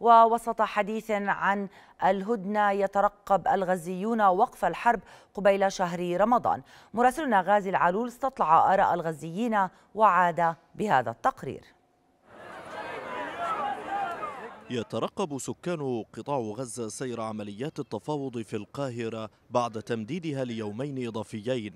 ووسط حديث عن الهدنة يترقب الغزيون وقف الحرب قبيل شهر رمضان. مراسلنا غازي العلول استطلع آراء الغزيين وعاد بهذا التقرير. يترقب سكان قطاع غزة سير عمليات التفاوض في القاهرة بعد تمديدها ليومين إضافيين.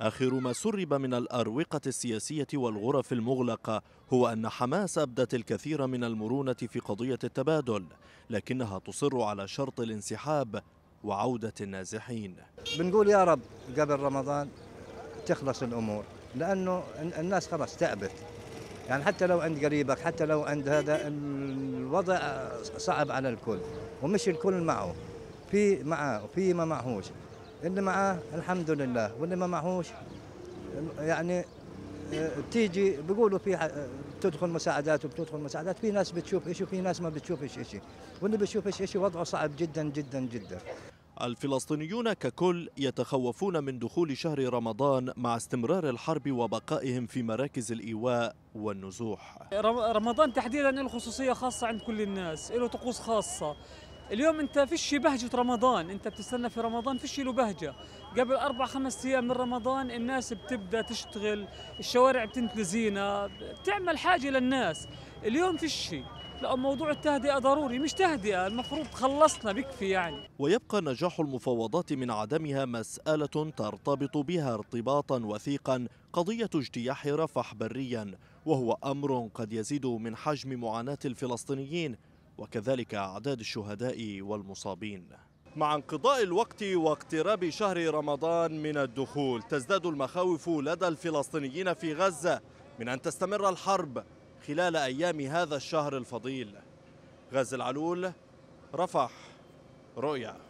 آخر ما سرب من الأروقة السياسية والغرف المغلقة هو أن حماس أبدت الكثير من المرونة في قضية التبادل، لكنها تصر على شرط الانسحاب وعودة النازحين. بنقول يا رب قبل رمضان تخلص الأمور، لأنه الناس خلاص تعبت، يعني حتى لو عند قريبك حتى لو عند هذا، الوضع صعب على الكل، ومش الكل معه، في معه وفي ما معهوش، اللي معاه الحمد لله واللي ما معهوش يعني تيجي بيقولوا في بتدخل مساعدات وبتدخل مساعدات، في ناس بتشوف شيء وفي ناس ما بتشوفش شيء، واللي بيشوفش شيء وضعه صعب جدا جدا جدا. الفلسطينيون ككل يتخوفون من دخول شهر رمضان مع استمرار الحرب وبقائهم في مراكز الإيواء والنزوح. رمضان تحديدا له خصوصية خاصة عند كل الناس، له طقوس خاصة. اليوم انت فيش بهجة رمضان، انت بتستنى في رمضان فيش له بهجة. قبل 4-5 ايام من رمضان الناس بتبدا تشتغل، الشوارع بتنتل زينة، بتعمل حاجة للناس. اليوم فيش، لا موضوع التهدئة ضروري، مش تهدئة، المفروض خلصنا بكفي يعني. ويبقى نجاح المفاوضات من عدمها مسألة ترتبط بها ارتباطا وثيقا قضية اجتياح رفح بريا، وهو أمر قد يزيد من حجم معاناة الفلسطينيين وكذلك أعداد الشهداء والمصابين. مع انقضاء الوقت واقتراب شهر رمضان من الدخول، تزداد المخاوف لدى الفلسطينيين في غزة من أن تستمر الحرب خلال أيام هذا الشهر الفضيل. غازي العلول، رفح، رؤيا.